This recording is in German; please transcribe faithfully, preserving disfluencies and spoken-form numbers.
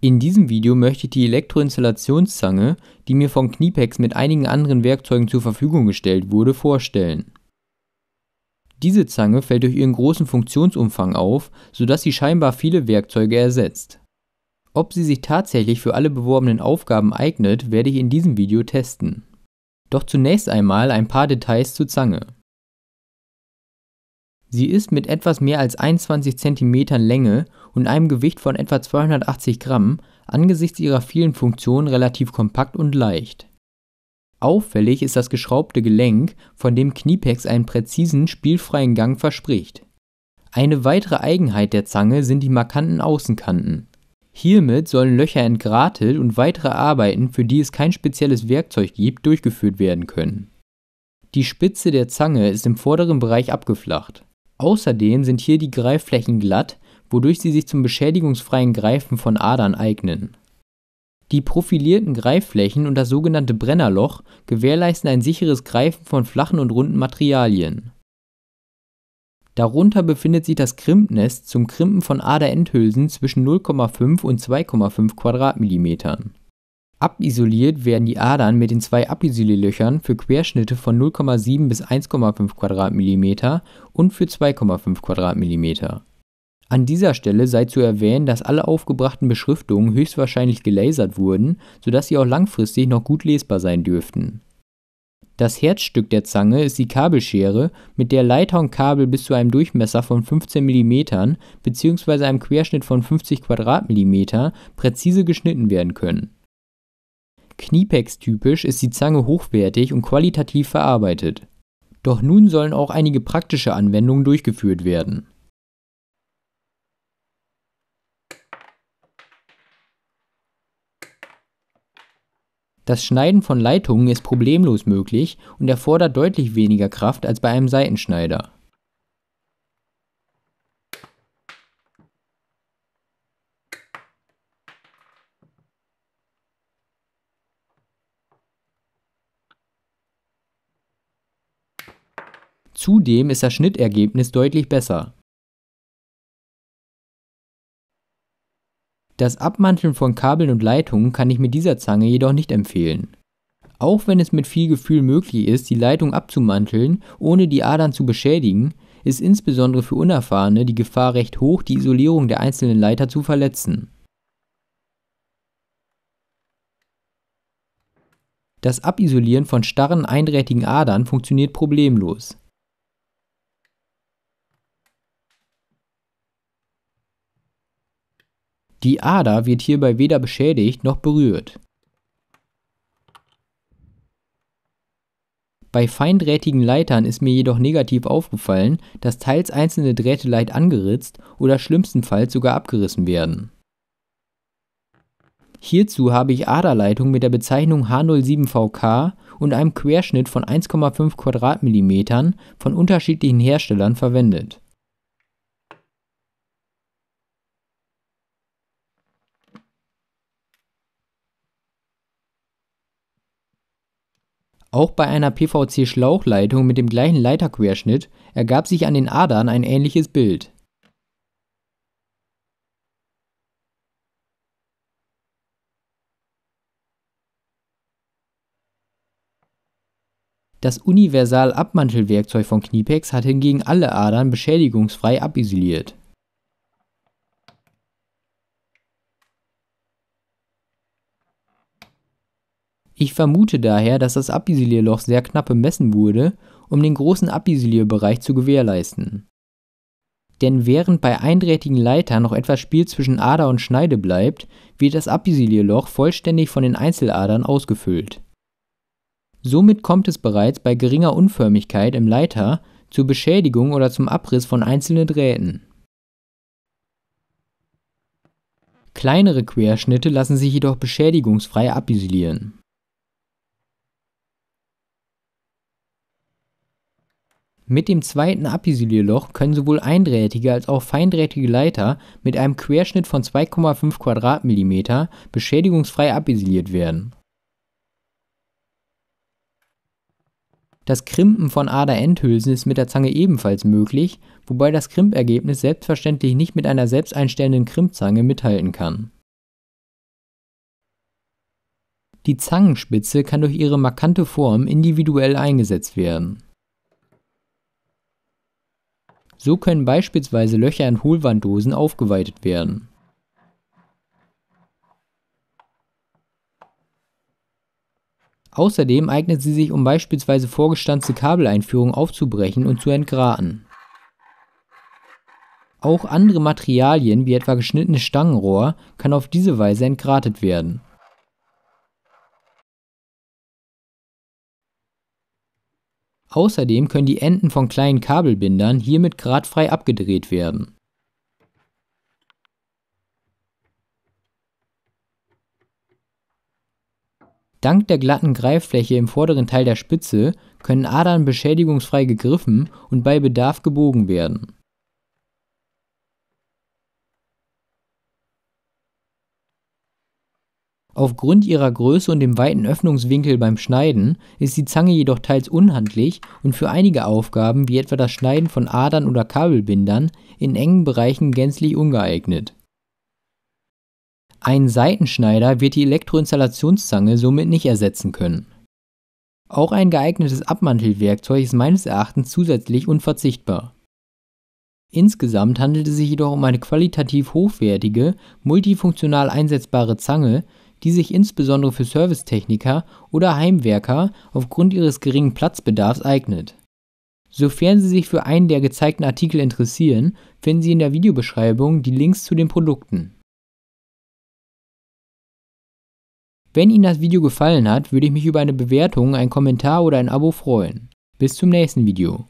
In diesem Video möchte ich die Elektroinstallationszange, die mir von Knipex mit einigen anderen Werkzeugen zur Verfügung gestellt wurde, vorstellen. Diese Zange fällt durch ihren großen Funktionsumfang auf, sodass sie scheinbar viele Werkzeuge ersetzt. Ob sie sich tatsächlich für alle beworbenen Aufgaben eignet, werde ich in diesem Video testen. Doch zunächst einmal ein paar Details zur Zange. Sie ist mit etwas mehr als einundzwanzig Zentimeter Länge und einem Gewicht von etwa zweihundertachtzig Gramm angesichts ihrer vielen Funktionen relativ kompakt und leicht. Auffällig ist das geschraubte Gelenk, von dem Knipex einen präzisen, spielfreien Gang verspricht. Eine weitere Eigenheit der Zange sind die markanten Außenkanten. Hiermit sollen Löcher entgratet und weitere Arbeiten, für die es kein spezielles Werkzeug gibt, durchgeführt werden können. Die Spitze der Zange ist im vorderen Bereich abgeflacht. Außerdem sind hier die Greifflächen glatt, wodurch sie sich zum beschädigungsfreien Greifen von Adern eignen. Die profilierten Greifflächen und das sogenannte Brennerloch gewährleisten ein sicheres Greifen von flachen und runden Materialien. Darunter befindet sich das Krimpnest zum Krimpen von Aderendhülsen zwischen null Komma fünf und zwei Komma fünf Quadratmillimetern. Abisoliert werden die Adern mit den zwei Abisolierlöchern für Querschnitte von null Komma sieben bis eins Komma fünf Quadratmillimeter und für zwei Komma fünf Quadratmillimeter. An dieser Stelle sei zu erwähnen, dass alle aufgebrachten Beschriftungen höchstwahrscheinlich gelasert wurden, sodass sie auch langfristig noch gut lesbar sein dürften. Das Herzstück der Zange ist die Kabelschere, mit der Leiter und Kabel bis zu einem Durchmesser von fünfzehn Millimetern bzw. einem Querschnitt von fünfzig Quadratmillimeter präzise geschnitten werden können. Knipex-typisch ist die Zange hochwertig und qualitativ verarbeitet. Doch nun sollen auch einige praktische Anwendungen durchgeführt werden. Das Schneiden von Leitungen ist problemlos möglich und erfordert deutlich weniger Kraft als bei einem Seitenschneider. Zudem ist das Schnittergebnis deutlich besser. Das Abmanteln von Kabeln und Leitungen kann ich mit dieser Zange jedoch nicht empfehlen. Auch wenn es mit viel Gefühl möglich ist, die Leitung abzumanteln, ohne die Adern zu beschädigen, ist insbesondere für Unerfahrene die Gefahr recht hoch, die Isolierung der einzelnen Leiter zu verletzen. Das Abisolieren von starren, eindrähtigen Adern funktioniert problemlos. Die Ader wird hierbei weder beschädigt noch berührt. Bei feindrähtigen Leitern ist mir jedoch negativ aufgefallen, dass teils einzelne Drähte leicht angeritzt oder schlimmstenfalls sogar abgerissen werden. Hierzu habe ich Aderleitungen mit der Bezeichnung H null sieben V K und einem Querschnitt von eins Komma fünf Quadratmillimetern von unterschiedlichen Herstellern verwendet. Auch bei einer P V C-Schlauchleitung mit dem gleichen Leiterquerschnitt ergab sich an den Adern ein ähnliches Bild. Das Universal-Abmantelwerkzeug von Knipex hat hingegen alle Adern beschädigungsfrei abisoliert. Ich vermute daher, dass das Abisolierloch sehr knapp bemessen wurde, um den großen Abisolierbereich zu gewährleisten. Denn während bei eindrähtigen Leitern noch etwas Spiel zwischen Ader und Schneide bleibt, wird das Abisolierloch vollständig von den Einzeladern ausgefüllt. Somit kommt es bereits bei geringer Unförmigkeit im Leiter zur Beschädigung oder zum Abriss von einzelnen Drähten. Kleinere Querschnitte lassen sich jedoch beschädigungsfrei abisolieren. Mit dem zweiten Abisolierloch können sowohl eindrähtige als auch feindrähtige Leiter mit einem Querschnitt von zwei Komma fünf Quadratmillimeter beschädigungsfrei abisoliert werden. Das Krimpen von Aderendhülsen ist mit der Zange ebenfalls möglich, wobei das Krimpergebnis selbstverständlich nicht mit einer selbsteinstellenden Krimpzange mithalten kann. Die Zangenspitze kann durch ihre markante Form individuell eingesetzt werden. So können beispielsweise Löcher in Hohlwanddosen aufgeweitet werden. Außerdem eignet sie sich, um beispielsweise vorgestanzte Kabeleinführungen aufzubrechen und zu entgraten. Auch andere Materialien, wie etwa geschnittenes Stangenrohr, kann auf diese Weise entgratet werden. Außerdem können die Enden von kleinen Kabelbindern hiermit gradfrei abgedreht werden. Dank der glatten Greiffläche im vorderen Teil der Spitze können Adern beschädigungsfrei gegriffen und bei Bedarf gebogen werden. Aufgrund ihrer Größe und dem weiten Öffnungswinkel beim Schneiden ist die Zange jedoch teils unhandlich und für einige Aufgaben, wie etwa das Schneiden von Adern oder Kabelbindern, in engen Bereichen gänzlich ungeeignet. Ein Seitenschneider wird die Elektroinstallationszange somit nicht ersetzen können. Auch ein geeignetes Abmantelwerkzeug ist meines Erachtens zusätzlich unverzichtbar. Insgesamt handelt es sich jedoch um eine qualitativ hochwertige, multifunktional einsetzbare Zange, die sich insbesondere für Servicetechniker oder Heimwerker aufgrund ihres geringen Platzbedarfs eignet. Sofern Sie sich für einen der gezeigten Artikel interessieren, finden Sie in der Videobeschreibung die Links zu den Produkten. Wenn Ihnen das Video gefallen hat, würde ich mich über eine Bewertung, einen Kommentar oder ein Abo freuen. Bis zum nächsten Video.